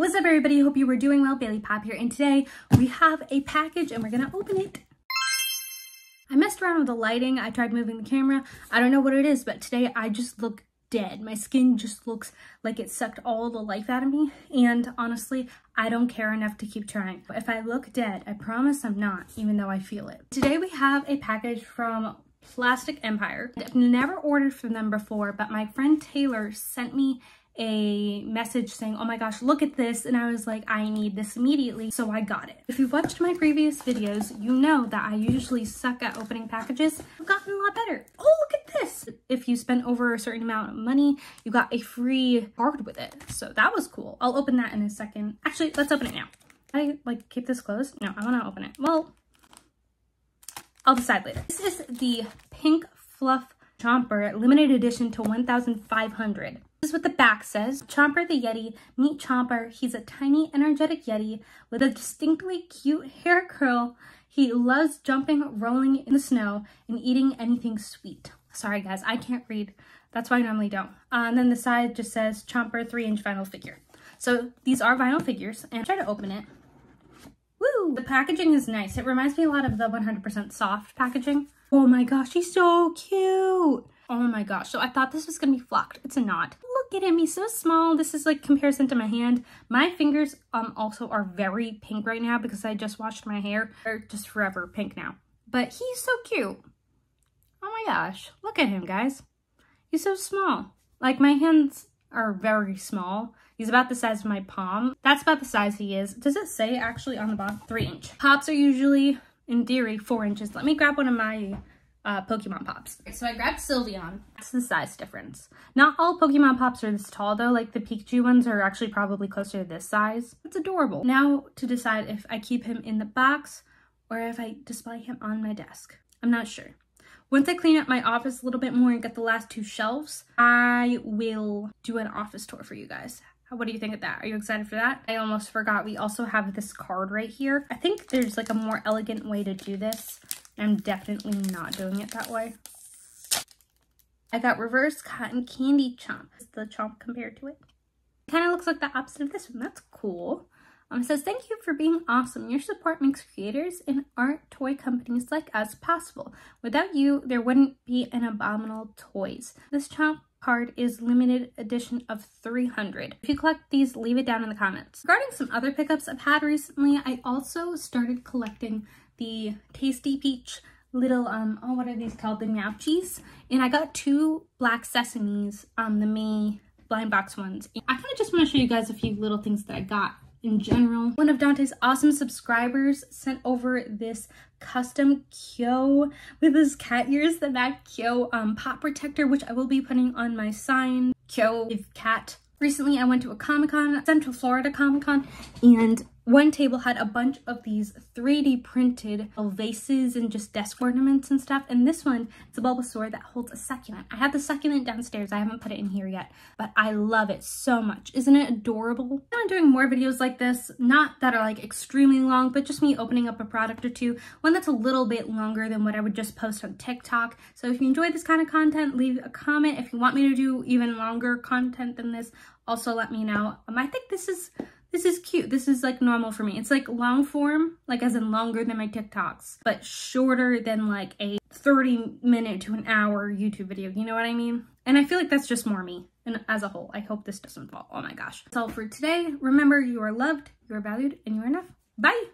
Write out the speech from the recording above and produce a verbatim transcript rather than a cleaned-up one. What's up, everybody? Hope you were doing well. Bailey Pop here, and today we have a package and we're gonna open it. I messed around with the lighting. I tried moving the camera. I don't know what it is, but today I just look dead. My skin just looks like it sucked all the life out of me, and honestly, I don't care enough to keep trying. If I look dead, I promise I'm not, even though I feel it. Today we have a package from Plastic Empire. I've never ordered from them before, but my friend Taylor sent me a message saying, oh my gosh, look at this, and I was like, I need this immediately, so I got it. If you've watched my previous videos, you know that I usually suck at opening packages. I've gotten a lot better. Oh, look at this! If you spend over a certain amount of money, you got a free card with it, so that was cool. I'll open that in a second. Actually, let's open it now. I like keep this closed? No, I want to open it. Well, I'll decide later. This is the Pink Fluff Chomper, limited edition to one thousand five hundred. This is what the back says. Chomper the Yeti. Meet Chomper. He's a tiny, energetic Yeti with a distinctly cute hair curl. He loves jumping, rolling in the snow, and eating anything sweet. Sorry, guys. I can't read. That's why I normally don't. Uh, and then the side just says Chomper three inch vinyl figure. So these are vinyl figures, and I try to open it. Woo! The packaging is nice. It reminds me a lot of the one hundred percent soft packaging. Oh my gosh, he's so cute! Oh my gosh, so I thought this was gonna be flocked. It's not. Look at him, he's so small. This is like comparison to my hand. My fingers um also are very pink right now because I just washed my hair. They're just forever pink now. But he's so cute. Oh my gosh, look at him, guys. He's so small. Like, my hands are very small. He's about the size of my palm. That's about the size he is. Does it say actually on the bottom? Three inch. Pops are usually, in theory, four inches. Let me grab one of my uh, Pokemon Pops. Okay, so I grabbed Sylveon. That's the size difference. Not all Pokemon Pops are this tall though. Like, the Pikachu ones are actually probably closer to this size. It's adorable. Now to decide if I keep him in the box or if I display him on my desk. I'm not sure. Once I clean up my office a little bit more and get the last two shelves, I will do an office tour for you guys. What do you think of that? Are you excited for that? I almost forgot, we also have this card right here. I think there's like a more elegant way to do this. I'm definitely not doing it that way. I got reverse cotton candy chomp. Is the chomp compared to it? It kind of looks like the opposite of this one. That's cool. Um, it says, thank you for being awesome. Your support makes creators and art toy companies like us possible. Without you, there wouldn't be an Abominable Toys. This chomp card is limited edition of three hundred. If you collect these, leave it down in the comments. Regarding some other pickups I've had recently, I also started collecting the Tasty Peach little, um, oh, what are these called? The Mouchies. And I got two black sesames, um, the May blind box ones. And I kind of just want to show you guys a few little things that I got. In general, one of Dante's awesome subscribers sent over this custom Kyo with his cat ears, the Mad Kyo um, pop protector, which I will be putting on my sign, Kyo with cat. Recently, I went to a Comic-Con, Central Florida Comic-Con, and one table had a bunch of these three D printed vases and just desk ornaments and stuff. And this one, it's a Bulbasaur that holds a succulent. I have the succulent downstairs. I haven't put it in here yet, but I love it so much. Isn't it adorable? I'm doing more videos like this, not that are like extremely long, but just me opening up a product or two. One that's a little bit longer than what I would just post on TikTok. So if you enjoy this kind of content, leave a comment. If you want me to do even longer content than this, also let me know. Um, I think this is this is cute. This is like normal for me. It's like long form, like as in longer than my TikToks, but shorter than like a thirty minute to an hour YouTube video. You know what I mean? And I feel like that's just more me. And as a whole, I hope this doesn't fall. Oh my gosh. That's all for today. Remember, you are loved, you are valued, and you are enough. Bye.